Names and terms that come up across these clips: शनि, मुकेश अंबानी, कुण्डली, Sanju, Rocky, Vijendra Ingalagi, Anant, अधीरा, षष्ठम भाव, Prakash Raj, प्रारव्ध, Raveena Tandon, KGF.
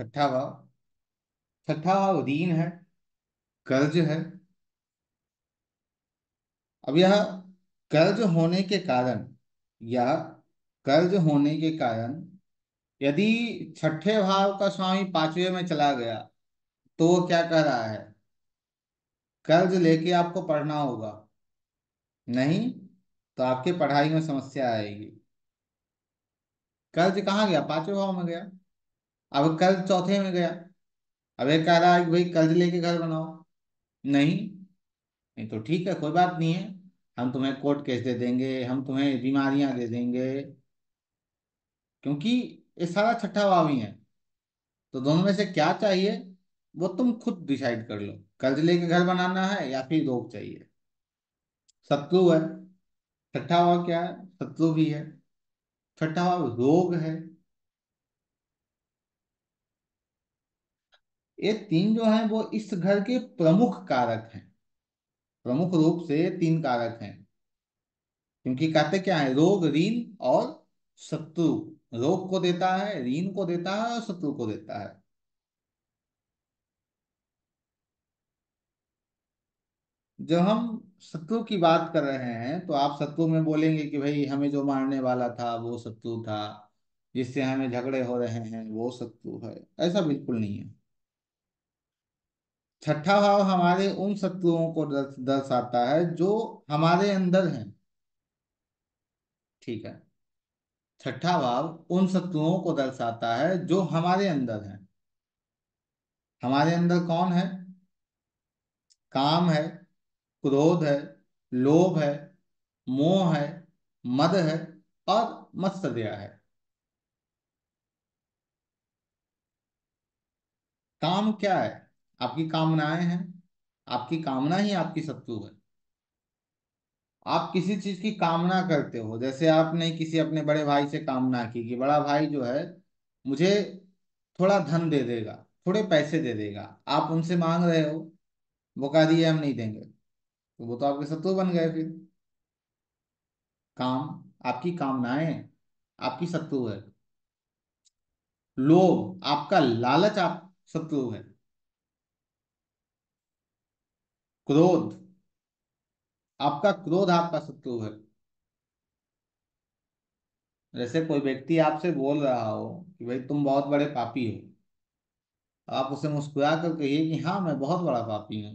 छठा भाव। छठा भाव ऋण है, कर्ज है। अब यह कर्ज होने के कारण यदि छठे भाव का स्वामी पांचवे में चला गया तो वो क्या कह रहा है, कर्ज लेके आपको पढ़ना होगा, नहीं तो आपके पढ़ाई में समस्या आएगी। कर्ज कहाँ गया, पांचवे भाव में गया। अब कर्ज चौथे में गया। अब ये कह रहा है कि भाई कर्ज लेके घर बनाओ, नहीं तो ठीक है कोई बात नहीं है, हम तुम्हें कोर्ट केस दे देंगे, हम तुम्हें बीमारियां दे देंगे, क्योंकि ये सारा छठा भाव ही है। तो दोनों में से क्या चाहिए वो तुम खुद डिसाइड कर लो, कर्ज लेके घर बनाना है या फिर रोग चाहिए। शत्रु है, छठा भाव क्या है, शत्रु भी है। छठा भाव रोग है। ये तीन जो है वो इस घर के प्रमुख कारक हैं, प्रमुख रूप से तीन कारक हैं, क्योंकि कहते क्या है, रोग, ऋण और शत्रु। रोग को देता है, ऋण को देता है और शत्रु को देता है। जब हम शत्रु की बात कर रहे हैं तो आप शत्रु में बोलेंगे कि भाई हमें जो मारने वाला था वो शत्रु था, जिससे हमें झगड़े हो रहे हैं वो शत्रु है, ऐसा बिल्कुल नहीं है। छठा भाव हमारे उन शत्रुओं को दर्शाता है जो हमारे अंदर हैं, ठीक है। छठा भाव उन शत्रुओं को दर्शाता है जो हमारे अंदर हैं। हमारे अंदर कौन है, काम है, क्रोध है, लोभ है, मोह है, मद है और मत्सर्य है। काम क्या है, आपकी कामनाएं हैं, आपकी कामना ही आपकी शत्रु है। आप किसी चीज की कामना करते हो, जैसे आपने किसी अपने बड़े भाई से कामना की कि बड़ा भाई जो है मुझे थोड़ा धन दे देगा, थोड़े पैसे दे देगा, आप उनसे मांग रहे हो, वो कह रही है हम नहीं देंगे, तो वो तो आपके शत्रु बन गए। फिर काम, आपकी कामनाएं आपकी शत्रु है। लोभ, आपका लालच आप शत्रु है। क्रोध, आपका क्रोध आपका शत्रु है। जैसे कोई व्यक्ति आपसे बोल रहा हो कि भाई तुम बहुत बड़े पापी हो, आप उसे मुस्कुरा कर कहिए कि हाँ मैं बहुत बड़ा पापी हूं,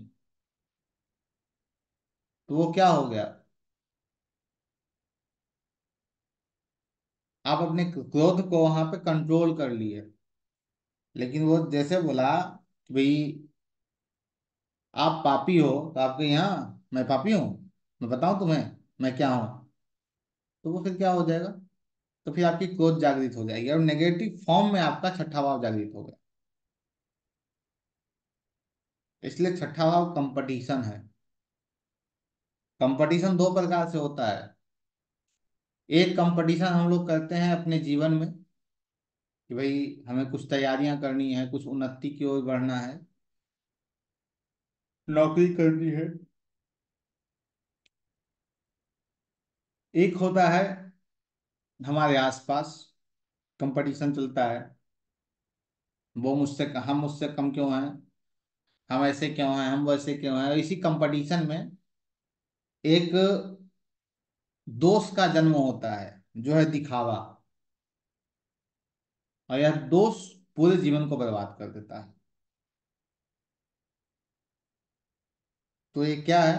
तो वो क्या हो गया, आप अपने क्रोध को वहां पे कंट्रोल कर लिए। लेकिन वो जैसे बोला कि भाई आप पापी हो, तो आपके यहाँ मैं पापी हूँ, मैं बताऊं तुम्हें मैं क्या हूँ, तो वो फिर क्या हो जाएगा, तो फिर आपकी क्रोध जागृत हो जाएगी और नेगेटिव फॉर्म में आपका छठा भाव जागृत हो गया। इसलिए छठा भाव कंपटीशन है। कंपटीशन दो प्रकार से होता है। एक कंपटीशन हम लोग करते हैं अपने जीवन में कि भाई हमें कुछ तैयारियां करनी है, कुछ उन्नति की ओर बढ़ना है, नौकरी करनी है। एक होता है हमारे आसपास कंपटीशन चलता है, वो मुझसे, हम मुझसे कम क्यों हैं, हम ऐसे क्यों हैं, हम वैसे क्यों हैं। इसी कंपटीशन में एक दोष का जन्म होता है जो है दिखावा, और यह दोष पूरे जीवन को बर्बाद कर देता है। तो ये क्या है,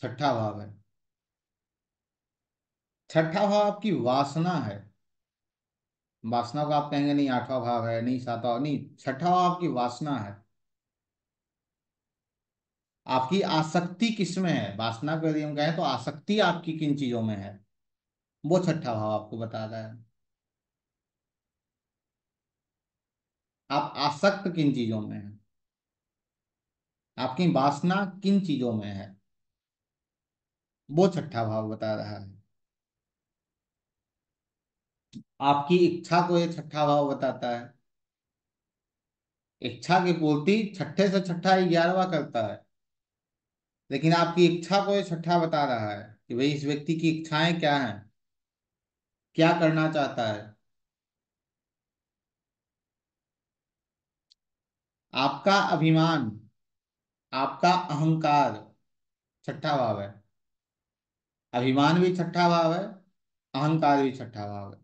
छठा भाव है। छठा भाव आपकी वासना है। वासना को आप कहेंगे नहीं आठवां भाव है, नहीं सातवां, नहीं, छठा भाव आपकी वासना है। आपकी आसक्ति किसमें है, वासना को यदि हम कहें तो आसक्ति आपकी किन चीजों में है, वो छठा भाव आपको बता रहा है। आप आसक्त किन चीजों में है, आपकी वासना किन चीजों में है, वो छठा भाव बता रहा है। आपकी इच्छा को ये छठा भाव बताता है। इच्छा की पूर्ति छठे से छठा 11वां करता है, लेकिन आपकी इच्छा को ये छठा बता रहा है कि भाई इस व्यक्ति की इच्छाएं क्या हैं, क्या करना चाहता है। आपका अभिमान, आपका अहंकार छठा भाव है। अभिमान भी छठा भाव है, अहंकार भी छठा भाव है।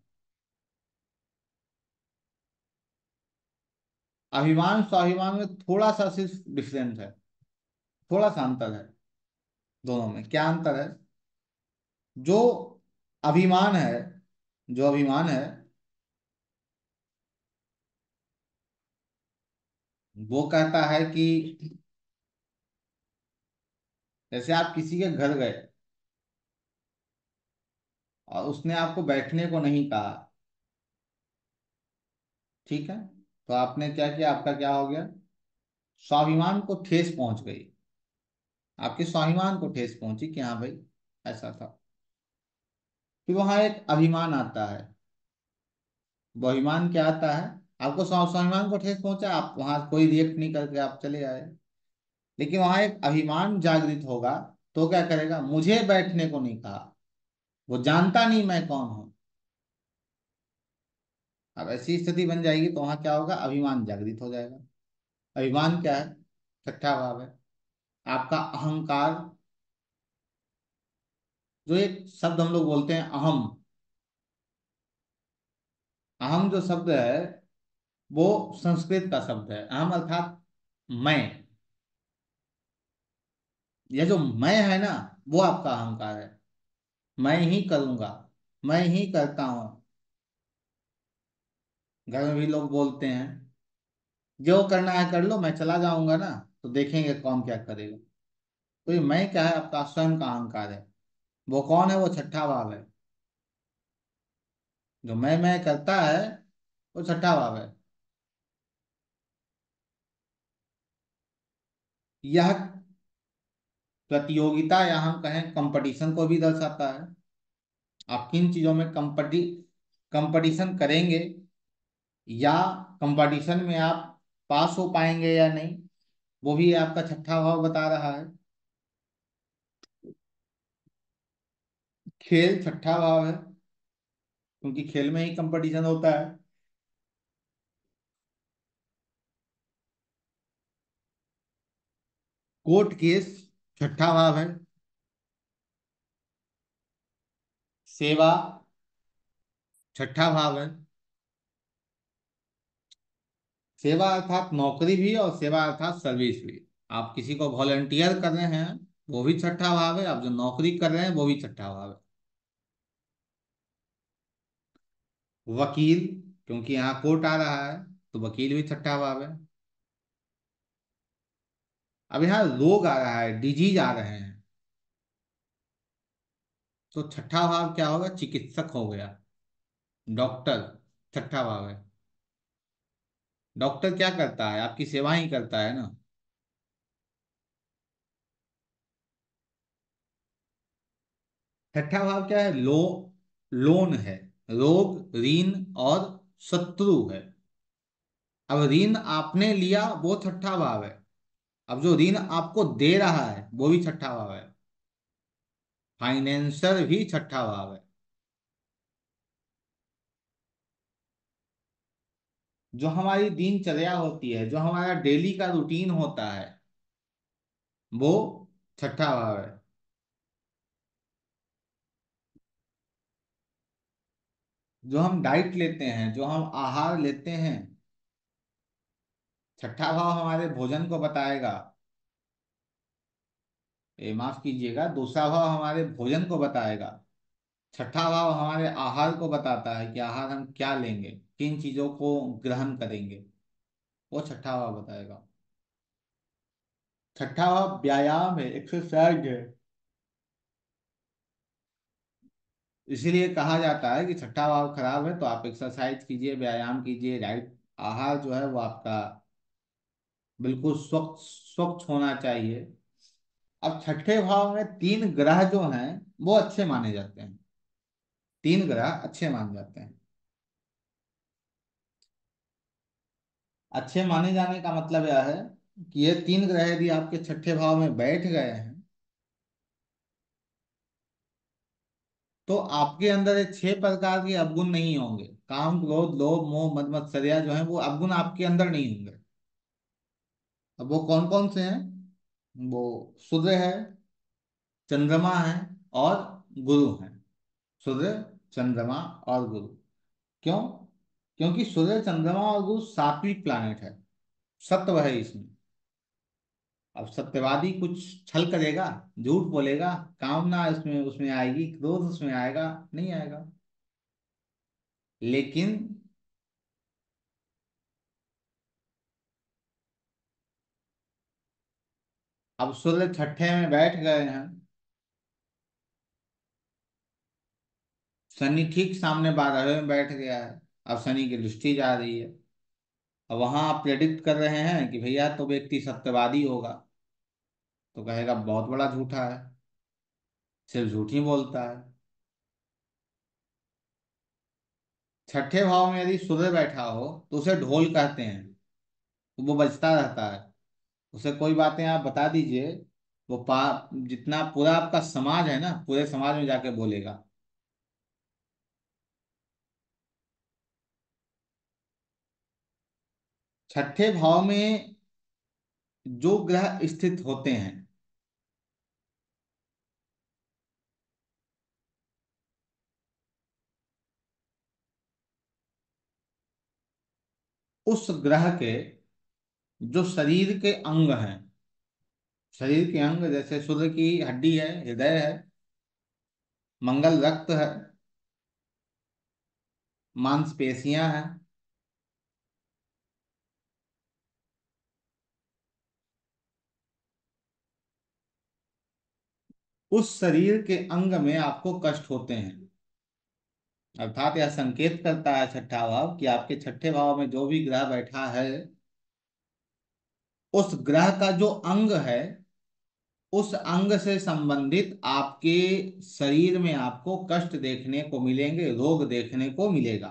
अभिमान स्वाभिमान में थोड़ा सा सिर्फ डिफरेंस है, थोड़ा सा अंतर है दोनों में। क्या अंतर है? जो अभिमान है वो कहता है कि जैसे आप किसी के घर गए और उसने आपको बैठने को नहीं कहा, ठीक है, तो आपने क्या किया, आपका क्या हो गया, स्वाभिमान को ठेस पहुंच गई, आपके स्वाभिमान को ठेस पहुंची कि हाँ भाई ऐसा था। फिर वहां एक अभिमान आता है। वो अभिमान क्या आता है, आपको स्वाभिमान को ठेस पहुंचा, आप वहां कोई रिएक्ट नहीं करके आप चले आए, लेकिन वहां एक अभिमान जागृत होगा तो क्या करेगा, मुझे बैठने को नहीं कहा, वो जानता नहीं मैं कौन हूं। अब ऐसी स्थिति बन जाएगी तो वहां क्या होगा, अभिमान जागृत हो जाएगा। अभिमान क्या है, छठा भाव है। आपका अहंकार, जो एक शब्द हम लोग बोलते हैं अहम, अहम जो शब्द है वो संस्कृत का शब्द है। अहम अर्थात मैं, यह जो मैं है ना वो आपका अहंकार है। मैं ही करूंगा, मैं ही करता हूं। घर में भी लोग बोलते हैं जो करना है कर लो, मैं चला जाऊंगा ना, तो देखेंगे कौन क्या करेगा। तो ये मैं क्या है, आपका स्वयं का अहंकार है। वो कौन है, वो छठा भाव है। जो मैं करता है वो छठा भाव है। यह प्रतियोगिता या हम कहें कंपटीशन को भी दर्शाता है। आप किन चीजों में कंपटीशन करेंगे या कंपटीशन में आप पास हो पाएंगे या नहीं, वो भी आपका छठा भाव बता रहा है। खेल छठा भाव है, क्योंकि खेल में ही कंपटीशन होता है। कोर्ट केस छठा भाव है। सेवा छठा भाव है। सेवा अर्थात नौकरी भी और सेवा अर्थात सर्विस भी। आप किसी को वॉलंटियर कर रहे हैं वो भी छठा भाव है, आप जो नौकरी कर रहे हैं वो भी छठा भाव है। वकील, क्योंकि यहाँ कोर्ट आ रहा है तो वकील भी छठा भाव है। अब यहाँ रोग आ रहा है, डिजीज आ रहे हैं, तो छठा भाव क्या होगा, चिकित्सक हो गया, डॉक्टर छठा भाव है। डॉक्टर क्या करता है, आपकी सेवा ही करता है ना। छठा भाव क्या है, लोन है, रोग ऋण और शत्रु है। अब ऋण आपने लिया वो छठा भाव है। अब जो ऋण आपको दे रहा है वो भी छठा भाव है। फाइनेंसर भी छठा भाव है। जो हमारी दिनचर्या होती है, जो हमारा डेली का रूटीन होता है, वो छठा भाव है। जो हम डाइट लेते हैं, जो हम आहार लेते हैं, छठा भाव हमारे भोजन को बताएगा। माफ कीजिएगा, दूसरा भाव हमारे भोजन को बताएगा। छठा भाव हमारे आहार को बताता है कि आहार हम क्या लेंगे, किन चीजों को ग्रहण करेंगे, वो छठा भाव बताएगा। छठा भाव व्यायाम है, एक्सरसाइज है। इसीलिए कहा जाता है कि छठा भाव खराब है तो आप एक्सरसाइज कीजिए, व्यायाम कीजिए, राइट आहार जो है वो आपका बिल्कुल स्वच्छ होना चाहिए। अब छठे भाव में 3 ग्रह जो हैं वो अच्छे माने जाते हैं, 3 ग्रह अच्छे माने जाते हैं। अच्छे माने जाने का मतलब यह है कि ये 3 ग्रह यदि आपके छठे भाव में बैठ गए हैं तो आपके अंदर 6 प्रकार के अवगुण नहीं होंगे। काम क्रोध लोभ मोह मद मत्सर्या जो है वो अवगुण आपके अंदर नहीं होंगे। अब वो कौन कौन से हैं? वो सूर्य है, चंद्रमा है और गुरु है। सूर्य, चंद्रमा और गुरु। क्यों? क्योंकि सूर्य, चंद्रमा और गुरु सात्विक प्लानिट है, सत्व है इसमें। अब सत्यवादी कुछ छल करेगा, झूठ बोलेगा, कामना इसमें उसमें आएगी, क्रोध उसमें आएगा, नहीं आएगा। लेकिन अब सूर्य छठे में बैठ गए हैं, शनि ठीक सामने 12वें में बैठ गया है। अब शनि की दृष्टि जा रही है, अब वहां आप प्रेडिक्ट कर रहे हैं कि भैया तो व्यक्ति सत्यवादी होगा, तो कहेगा बहुत बड़ा झूठा है, सिर्फ झूठ ही बोलता है। छठे भाव में यदि सूर्य बैठा हो तो उसे ढोल कहते हैं, तो वो बजता रहता है। उसे कोई बातें आप बता दीजिए, वो जितना पूरा आपका समाज है ना, पूरे समाज में जाके बोलेगा। छठे भाव में जो ग्रह स्थित होते हैं, उस ग्रह के जो शरीर के अंग हैं, शरीर के अंग जैसे सूर्य की हड्डी है, हृदय है, मंगल रक्त है, मांसपेशियां हैं, उस शरीर के अंग में आपको कष्ट होते हैं। अर्थात यह संकेत करता है छठा भाव कि आपके छठे भाव में जो भी ग्रह बैठा है, उस ग्रह का जो अंग है, उस अंग से संबंधित आपके शरीर में आपको कष्ट देखने को मिलेंगे, रोग देखने को मिलेगा,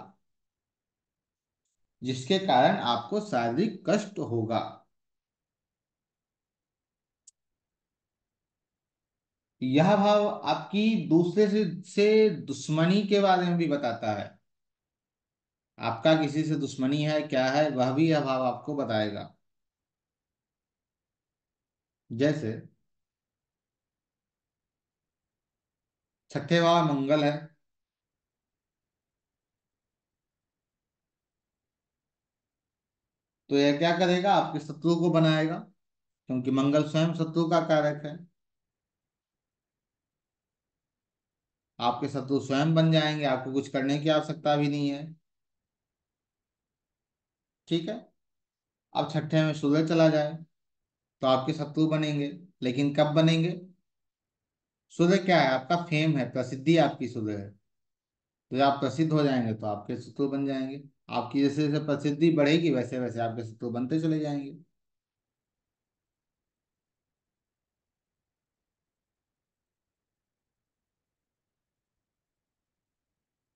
जिसके कारण आपको शारीरिक कष्ट होगा। यह भाव आपकी दूसरे से दुश्मनी के बारे में भी बताता है। आपका किसी से दुश्मनी है, क्या है, वह भी यह भाव आपको बताएगा। जैसे छठे भाव मंगल है, तो यह क्या करेगा? आपके शत्रु को बनाएगा, क्योंकि मंगल स्वयं शत्रु का कारक है। आपके शत्रु स्वयं बन जाएंगे, आपको कुछ करने की आवश्यकता भी नहीं है। ठीक है, अब छठे में सूर्य चला जाए तो आपके शत्रु बनेंगे, लेकिन कब बनेंगे? सूर्य क्या है? आपका फेम है, प्रसिद्धि आपकी सूर्य है, तो आप प्रसिद्ध हो जाएंगे तो आपके शत्रु बन जाएंगे। आपकी जैसे जैसे प्रसिद्धि बढ़ेगी वैसे वैसे आपके शत्रु बनते चले जाएंगे।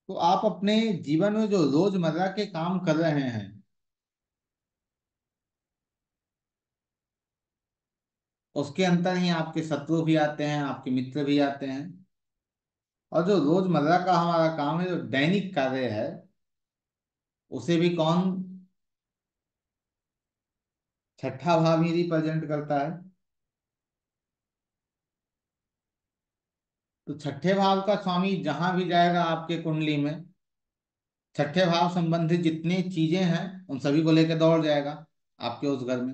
तो आप अपने जीवन में जो रोजमर्रा के काम कर रहे हैं, उसके अंतर ही आपके शत्रु भी आते हैं, आपके मित्र भी आते हैं। और जो रोजमर्रा का हमारा काम है, जो दैनिक कार्य है, उसे भी कौन? छठा भाव ही रिप्रेजेंट करता है। तो छठे भाव का स्वामी जहां भी जाएगा आपके कुंडली में, छठे भाव संबंधित जितनी चीजें हैं उन सभी को लेकर दौड़ जाएगा आपके उस घर में।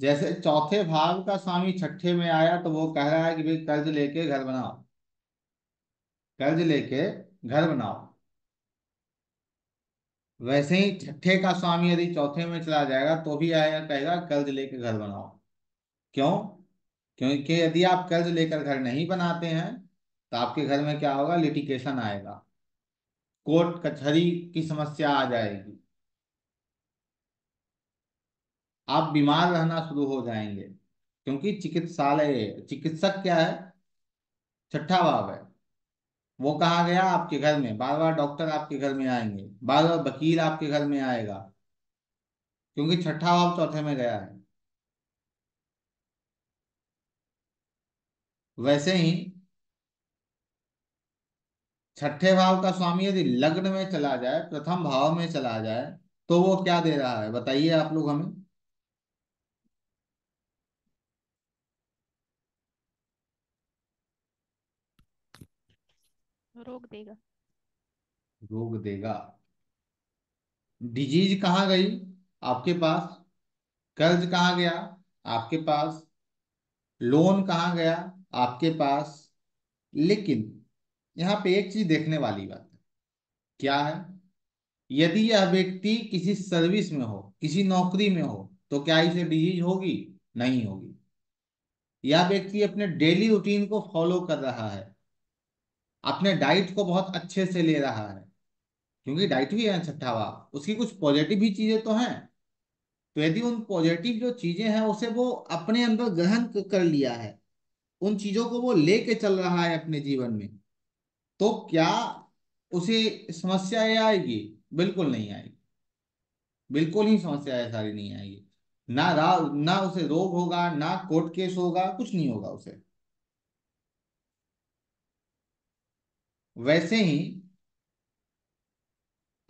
जैसे चौथे भाव का स्वामी छठे में आया तो वो कह रहा है कि भाई कर्ज लेके घर बनाओ, कर्ज लेके घर बनाओ। वैसे ही छठे का स्वामी यदि चौथे में चला जाएगा तो भी आएगा, कहेगा कर्ज लेके घर बनाओ। क्यों? क्योंकि यदि आप कर्ज लेकर घर नहीं बनाते हैं तो आपके घर में क्या होगा? लिटिगेशन आएगा, कोर्ट कचहरी की समस्या आ जाएगी, आप बीमार रहना शुरू हो जाएंगे। क्योंकि चिकित्सालय, चिकित्सक क्या है? छठा भाव है। वो कहाँ गया? आपके घर में। बार बार डॉक्टर आपके घर में आएंगे, बार बार वकील आपके घर में आएगा, क्योंकि छठा भाव चौथे में गया है। वैसे ही छठे भाव का स्वामी यदि लग्न में चला जाए, प्रथम भाव में चला जाए, तो वो क्या दे रहा है बताइए आप लोग हमें। रोग देगा, रोग देगा। डिजीज कहाँ गई? आपके पास। कर्ज कहाँ गया? आपके पास। लोन कहाँ गया? आपके पास। लेकिन यहाँ पे एक चीज देखने वाली बात है, क्या है? यदि यह व्यक्ति किसी सर्विस में हो, किसी नौकरी में हो, तो क्या इसे डिजीज होगी? नहीं होगी। यह व्यक्ति अपने डेली रूटीन को फॉलो कर रहा है, अपने डाइट को बहुत अच्छे से ले रहा है, क्योंकि डाइट भी है छठा भाव, उसकी कुछ पॉजिटिव भी चीजें तो हैं। तो यदि उन पॉजिटिव जो चीजें हैं उसे वो अपने अंदर ग्रहण कर लिया है, उन चीजों को वो लेके चल रहा है अपने जीवन में, तो क्या उसे समस्याएं आएगी? बिल्कुल नहीं आएगी, बिल्कुल ही समस्याएं सारी नहीं आएगी। ना उसे रोग होगा, ना कोर्ट केस होगा, कुछ नहीं होगा उसे। वैसे ही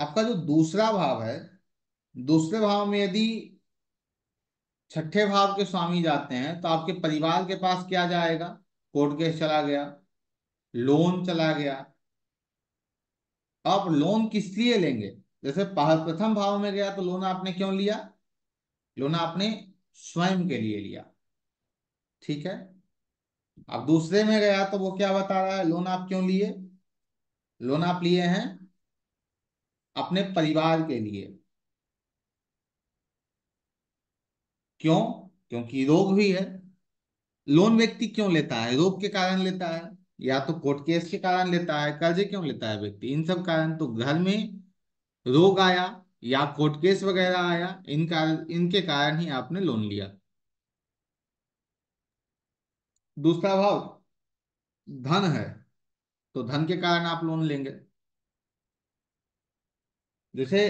आपका जो दूसरा भाव है, दूसरे भाव में यदि छठे भाव के स्वामी जाते हैं तो आपके परिवार के पास क्या जाएगा? कोर्ट केस चला गया, लोन चला गया। आप लोन किस लिए लेंगे? जैसे प्रथम भाव में गया तो लोन आपने क्यों लिया? लोन आपने स्वयं के लिए लिया, ठीक है। अब दूसरे में गया तो वो क्या बता रहा है? लोन आप क्यों लिए? लोन आप लिए हैं अपने परिवार के लिए। क्यों? क्योंकि रोग भी है। लोन व्यक्ति क्यों लेता है? रोग के कारण लेता है, या तो कोर्ट केस के कारण लेता है। कर्जे क्यों लेता है व्यक्ति? इन सब कारण। तो घर में रोग आया या कोर्ट केस वगैरह आया, इनके कारण ही आपने लोन लिया। दूसरा भाव धन है, तो धन के कारण आप लोन लेंगे। जैसे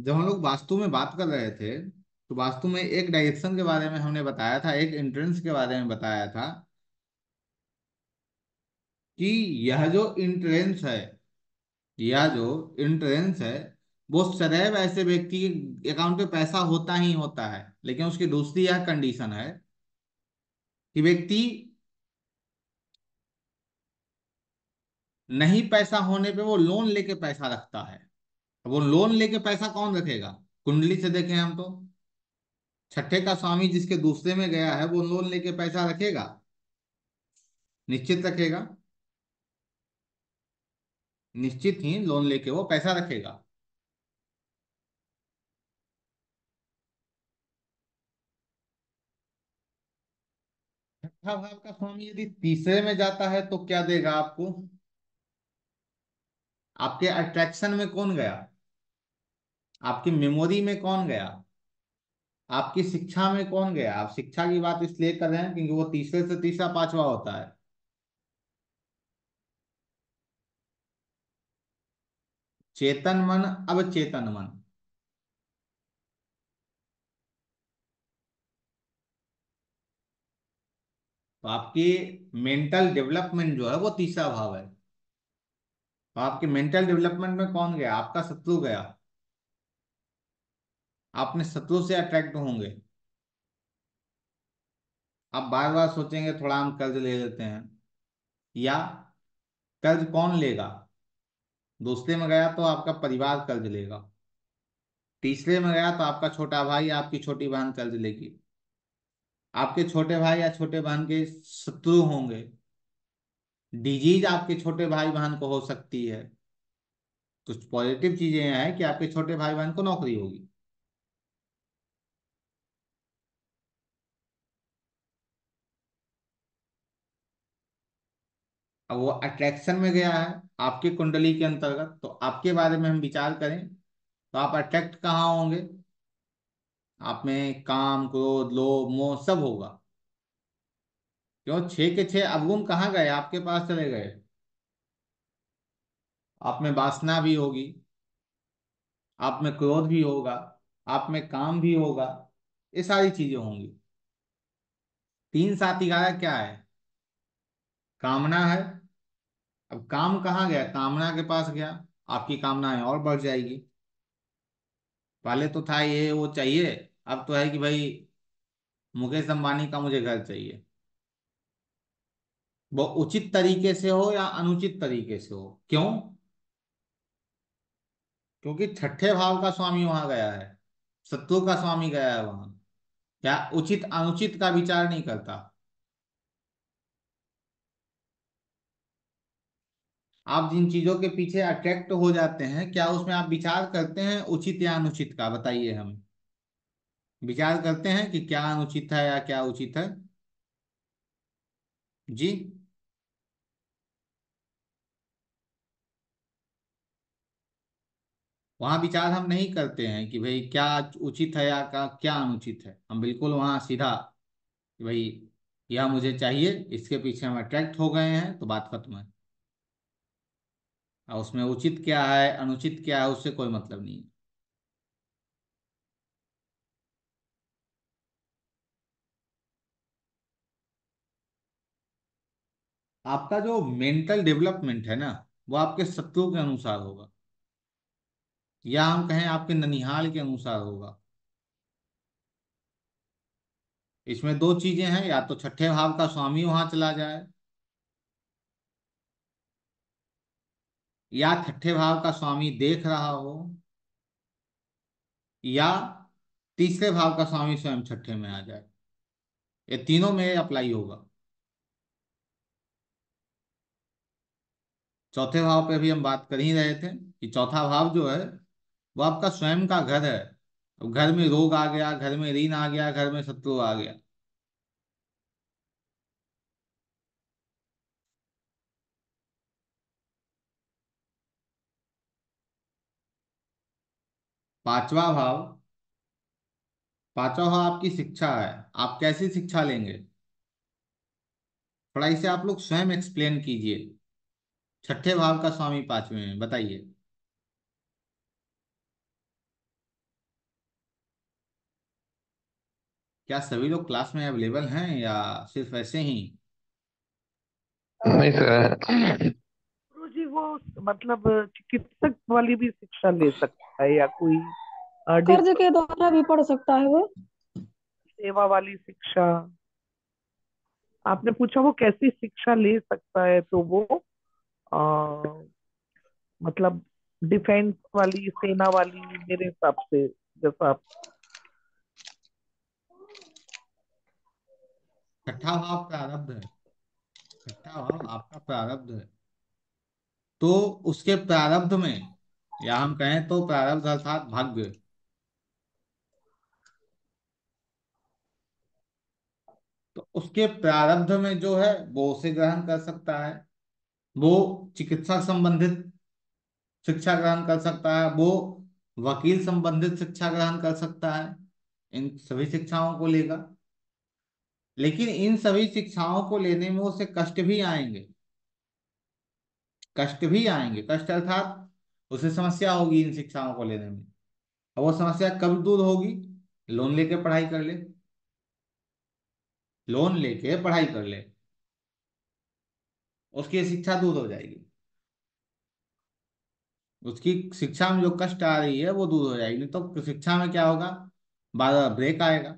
जब हम लोग वास्तु में बात कर रहे थे तो वास्तु में एक डायरेक्शन के बारे में हमने बताया था, एक एंट्रेंस के बारे में बताया था कि यह जो एंट्रेंस है, यह जो एंट्रेंस है वो सदैव ऐसे व्यक्ति के अकाउंट पे पैसा होता ही होता है। लेकिन उसकी दूसरी यह कंडीशन है कि व्यक्ति नहीं पैसा होने पे वो लोन लेके पैसा रखता है। वो लोन लेके पैसा कौन रखेगा? कुंडली से देखें हम तो छठे का स्वामी जिसके दूसरे में गया है वो लोन लेके पैसा रखेगा? निश्चित रखेगा, निश्चित ही लोन लेके वो पैसा रखेगा। छठा भाव का स्वामी यदि तीसरे में जाता है तो क्या देगा आपको? आपके अट्रैक्शन में कौन गया? आपकी मेमोरी में कौन गया? आपकी शिक्षा में कौन गया? आप शिक्षा की बात इसलिए कर रहे हैं क्योंकि वो तीसरे से तीसरा पांचवा होता है। चेतन मन, अब चेतन मन। तो आपकी मेंटल डेवलपमेंट जो है वो तीसरा भाव है। तो आपके मेंटल डेवलपमेंट में कौन गया? आपका शत्रु गया। आपने शत्रु से अट्रैक्ट होंगे। आप बार बार सोचेंगे थोड़ा हम कर्ज ले लेते हैं, या कर्ज कौन लेगा? दूसरे में गया तो आपका परिवार कर्ज लेगा, तीसरे में गया तो आपका छोटा भाई या आपकी छोटी बहन कर्ज लेगी। आपके छोटे भाई या छोटे बहन के शत्रु होंगे। डिजीज आपके छोटे भाई बहन को हो सकती है। कुछ पॉजिटिव चीजें हैं कि आपके छोटे भाई बहन को नौकरी होगी। अब वो अट्रैक्शन में गया है आपकी कुंडली के अंतर्गत, तो आपके बारे में हम विचार करें तो आप अट्रैक्ट कहाँ होंगे? आप में काम, क्रोध, लोभ, मोह सब होगा। क्यों? छः के छः अवगुण कहाँ गए? आपके पास चले गए। आप में वासना भी होगी, आप में क्रोध भी होगा, आप में काम भी होगा, ये सारी चीजें होंगी। 3 7 11 क्या है? कामना है, अब काम कहाँ गया? कामना के पास गया। आपकी कामनाएं और बढ़ जाएगी। पहले तो था ये वो चाहिए, अब तो है कि भाई मुकेश अंबानी का मुझे घर चाहिए। वो उचित तरीके से हो या अनुचित तरीके से हो। क्यों? क्योंकि छठे भाव का स्वामी वहां गया है, शत्रु का स्वामी गया है वहां। क्या उचित अनुचित का विचार नहीं करता। आप जिन चीजों के पीछे अट्रैक्ट हो जाते हैं, क्या उसमें आप विचार करते हैं उचित या अनुचित का? बताइए, हम विचार करते हैं कि क्या अनुचित है या क्या उचित है? जी वहां विचार हम नहीं करते हैं कि भाई क्या उचित है या क्या अनुचित है। हम बिल्कुल वहां सीधा कि भाई यह मुझे चाहिए, इसके पीछे हम अट्रैक्ट हो गए हैं तो बात खत्म है। और उसमें उचित क्या है अनुचित क्या है उससे कोई मतलब नहीं है। आपका जो मेंटल डेवलपमेंट है ना, वो आपके शत्रु के अनुसार होगा या हम कहें आपके ननिहाल के अनुसार होगा। इसमें दो चीजें हैं, या तो छठे भाव का स्वामी वहां चला जाए या छठे भाव का स्वामी देख रहा हो या तीसरे भाव का स्वामी स्वयं छठे में आ जाए। ये तीनों में अप्लाई होगा। चौथे भाव पे भी हम बात कर ही रहे थे कि चौथा भाव जो है वो आपका स्वयं का घर है। अब घर में रोग आ गया, घर में ऋण आ गया, घर में शत्रु आ गया। पांचवा भाव आपकी शिक्षा है। आप कैसी शिक्षा लेंगे, थोड़ा इसे आप लोग स्वयं एक्सप्लेन कीजिए। छठे भाव का स्वामी पांचवें में, बताइए। क्या सभी लोग क्लास में अवेलेबल हैं या सिर्फ ऐसे ही? नहीं सर। गुरुजी वो मतलब चिकित्सक वाली भी शिक्षा ले सकता है या कोई कर्ज के द्वारा भी पढ़ सकता है। वो सेवा वाली शिक्षा आपने पूछा, वो कैसी शिक्षा ले सकता है? तो वो मतलब डिफेंस वाली, सेना वाली, मेरे हिसाब से जैसा आप। छठा भाव प्रारब्ध है, छठा भाव आपका प्रारब्ध है, तो उसके प्रारब्ध में या हम कहें तो प्रारब्ध अर्थात भाग्य, तो उसके प्रारब्ध में जो है वो उसे ग्रहण कर सकता है। वो चिकित्सा संबंधित शिक्षा ग्रहण कर सकता है, वो वकील संबंधित शिक्षा ग्रहण कर सकता है। इन सभी शिक्षाओं को लेगा, लेकिन इन सभी शिक्षाओं को लेने में उसे कष्ट भी आएंगे। कष्ट भी आएंगे, कष्ट अर्थात उसे समस्या होगी इन शिक्षाओं को लेने में। और वो समस्या कब दूर होगी? लोन लेके पढ़ाई कर ले, लोन लेके पढ़ाई कर ले, उसकी शिक्षा दूर हो जाएगी। उसकी शिक्षा में जो कष्ट आ रही है वो दूर हो जाएगी। नहीं तो शिक्षा में क्या होगा? बार ब्रेक आएगा।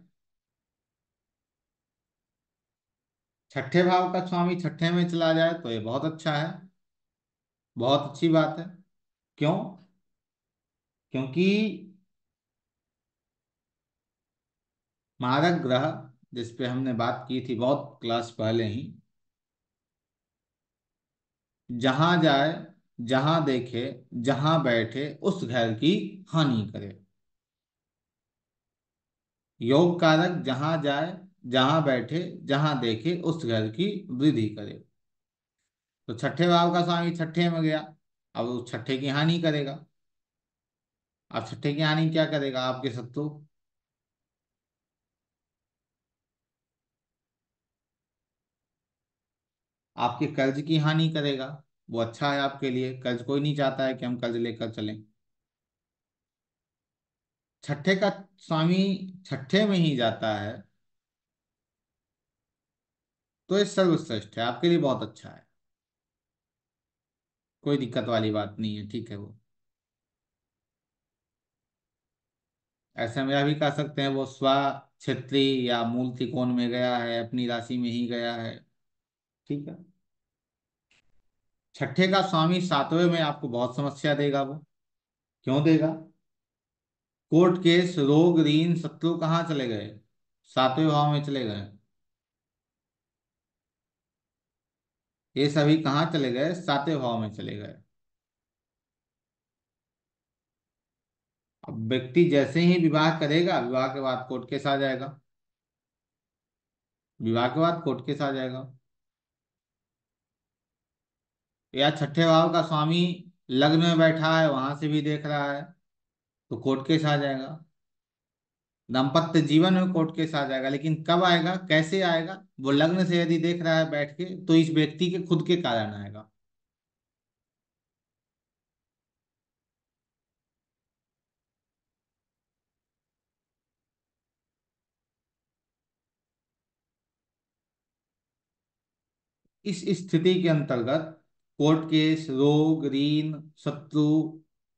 छठे भाव का स्वामी छठे में चला जाए तो ये बहुत अच्छा है, बहुत अच्छी बात है। क्यों? क्योंकि मारक ग्रह जिसपे हमने बात की थी बहुत क्लास पहले ही, जहां जाए जहां देखे जहां बैठे उस घर की हानि करे। योग कारक जहां जाए जहां बैठे जहां देखे उस घर की वृद्धि करे। तो छठे भाव का स्वामी छठे में गया, अब उस छठे की हानि करेगा। अब छठे की हानि क्या करेगा? आपके शत्रु। आपके कर्ज की हानि करेगा। वो अच्छा है आपके लिए, कर्ज कोई नहीं चाहता है कि हम कर्ज लेकर चलें। छठे का स्वामी छठे में ही जाता है तो ये सर्वश्रेष्ठ है, आपके लिए बहुत अच्छा है। कोई दिक्कत वाली बात नहीं है, ठीक है। वो ऐसा भी कह सकते हैं वो स्व क्षेत्री या मूल त्रिकोण में गया है, अपनी राशि में ही गया है, ठीक है। छठे का स्वामी सातवें में आपको बहुत समस्या देगा। वो क्यों देगा? कोर्ट केस, रोग, ऋण, शत्रु कहाँ चले गए? सातवें भाव में चले गए। ये सभी कहाँ चले गए? सातवें भाव में चले गए। अब व्यक्ति जैसे ही विवाह करेगा, विवाह के बाद कोर्ट केस आ जाएगा, विवाह के बाद कोर्ट केस आ जाएगा। या छठे भाव का स्वामी लग्न में बैठा है, वहां से भी देख रहा है, तो कोर्ट केस आ जाएगा। दाम्पत्य जीवन में कोर्ट केस आ जाएगा, लेकिन कब आएगा, कैसे आएगा? वो लग्न से यदि देख रहा है बैठ के, तो इस व्यक्ति के खुद के कारण आएगा। इस स्थिति के अंतर्गत कोर्ट केस, रोग, ऋण, शत्रु,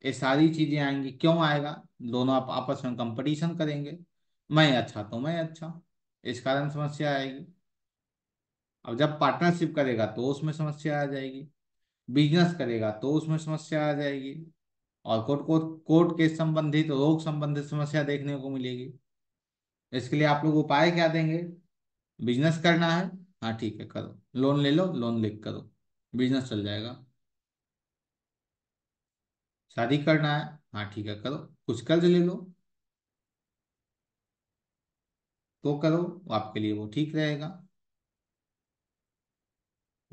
ये सारी चीजें आएंगी। क्यों आएगा? दोनों आप आपस में कंपटीशन करेंगे, मैं अच्छा तो मैं अच्छा, इस कारण समस्या आएगी। अब जब पार्टनरशिप करेगा तो उसमें समस्या आ जाएगी, बिजनेस करेगा तो उसमें समस्या आ जाएगी, और कोर्ट केस संबंधित, रोग संबंधित समस्या देखने को मिलेगी। इसके लिए आप लोग उपाय क्या देंगे? बिजनेस करना है, हाँ ठीक है करो, लोन ले लो, लोन लेकर करो, बिजनेस चल जाएगा। शादी करना है, हाँ ठीक है करो, कुछ कर्ज ले लो तो करो, आपके लिए वो ठीक रहेगा।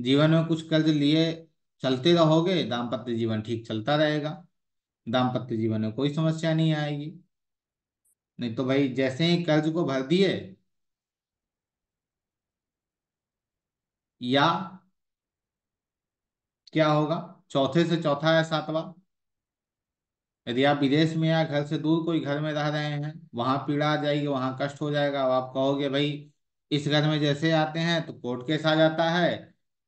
जीवन में कुछ कर्ज लिए चलते रहोगे, दाम्पत्य जीवन ठीक चलता रहेगा, दाम्पत्य जीवन में कोई समस्या नहीं आएगी। नहीं तो भाई जैसे ही कर्ज को भर दिए या क्या होगा, चौथे से चौथा है सातवां। यदि आप विदेश में या घर से दूर कोई घर में रह रहे हैं, वहां पीड़ा आ जाएगी, वहां कष्ट हो जाएगा। अब आप कहोगे भाई इस घर में जैसे आते हैं तो कोर्ट केस आ जाता है,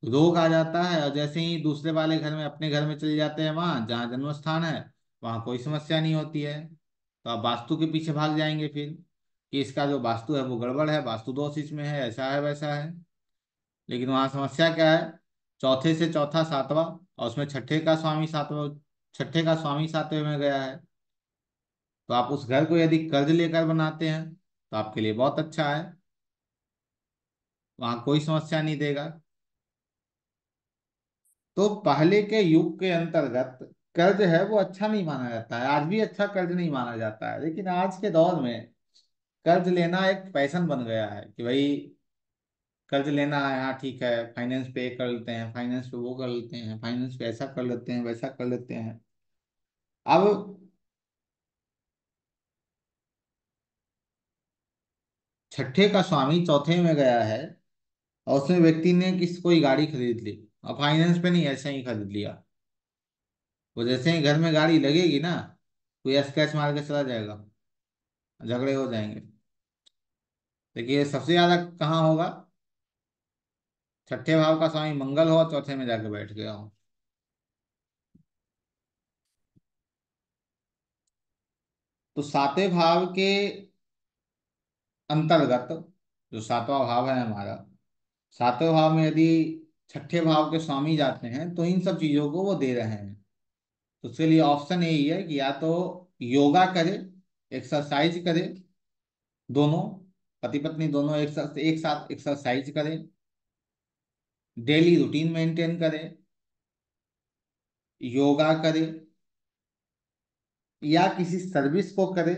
रोग आ जाता है, और जैसे ही दूसरे वाले घर में, अपने घर में चले जाते हैं, वहां जहाँ जन्म स्थान है वहां कोई समस्या नहीं होती है, तो आप वास्तु के पीछे भाग जाएंगे फिर कि इसका जो वास्तु है वो गड़बड़ है, वास्तु दोष इसमें है, ऐसा है वैसा है। लेकिन वहां समस्या क्या है? चौथे से चौथा सातवां, और उसमें छठे का स्वामी सातवें में गया है। तो आप उस घर को यदि कर्ज लेकर बनाते हैं तो आपके लिए बहुत अच्छा है, वहां कोई समस्या नहीं देगा। तो पहले के युग के अंतर्गत कर्ज है वो अच्छा नहीं माना जाता है, आज भी अच्छा कर्ज नहीं माना जाता है, लेकिन आज के दौर में कर्ज लेना एक पैशन बन गया है कि भाई कर्ज लेना है, हाँ ठीक है, फाइनेंस पे कर लेते हैं, फाइनेंस पे वो कर लेते हैं, फाइनेंस पे ऐसा कर लेते हैं, वैसा कर लेते हैं। अब छठे का स्वामी चौथे में गया है, और उसमें व्यक्ति ने कोई गाड़ी खरीद ली, और फाइनेंस पे नहीं, ऐसे ही खरीद लिया। वो जैसे ही घर में गाड़ी लगेगी ना, कोई स्क्रैच मार के चला जाएगा, झगड़े हो जाएंगे। देखिए सबसे ज्यादा कहाँ होगा? छठे भाव का स्वामी मंगल हो, चौथे में जाके बैठ गया हो। तो सातवें भाव के अंतर्गत जो सातवां भाव है हमारा, सातवें भाव में यदि छठे भाव के स्वामी जाते हैं तो इन सब चीजों को वो दे रहे हैं। तो उसके लिए ऑप्शन यही है कि या तो योगा करे, एक्सरसाइज करे, दोनों पति पत्नी दोनों एक साथ एक्सरसाइज करें, डेली रूटीन मेंटेन करें, योगा करें, या किसी सर्विस को करें।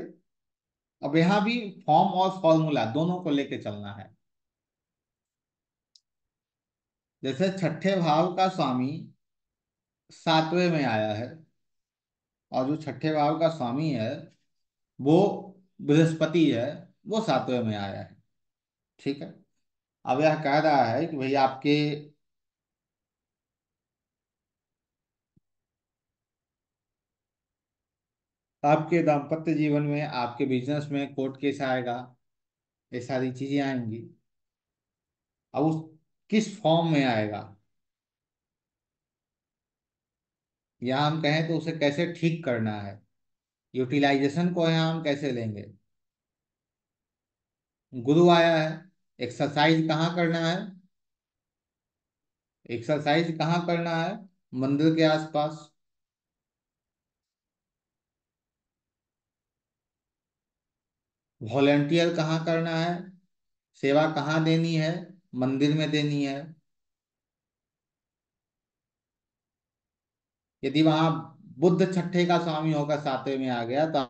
अब यहाँ भी फॉर्म और फॉर्मूला दोनों को लेके चलना है। जैसे छठे भाव का स्वामी सातवें में आया है, और जो छठे भाव का स्वामी है वो बृहस्पति है, वो सातवें में आया है, ठीक है। अब यह कह रहा है कि भाई आपके दाम्पत्य जीवन में, आपके बिजनेस में कोर्ट केस आएगा, ये सारी चीजें आएंगी। अब उस किस फॉर्म में आएगा? या हम कहें तो उसे कैसे ठीक करना है, यूटिलाइजेशन को यहाँ हम कैसे लेंगे। गुरु आया है, एक्सरसाइज कहाँ करना है, एक्सरसाइज कहाँ करना है, मंदिर के आसपास। वॉलंटियर कहाँ करना है, सेवा कहाँ देनी है, मंदिर में देनी है। यदि वहां बुद्ध छठे का स्वामी होकर सातवें में आ गया तो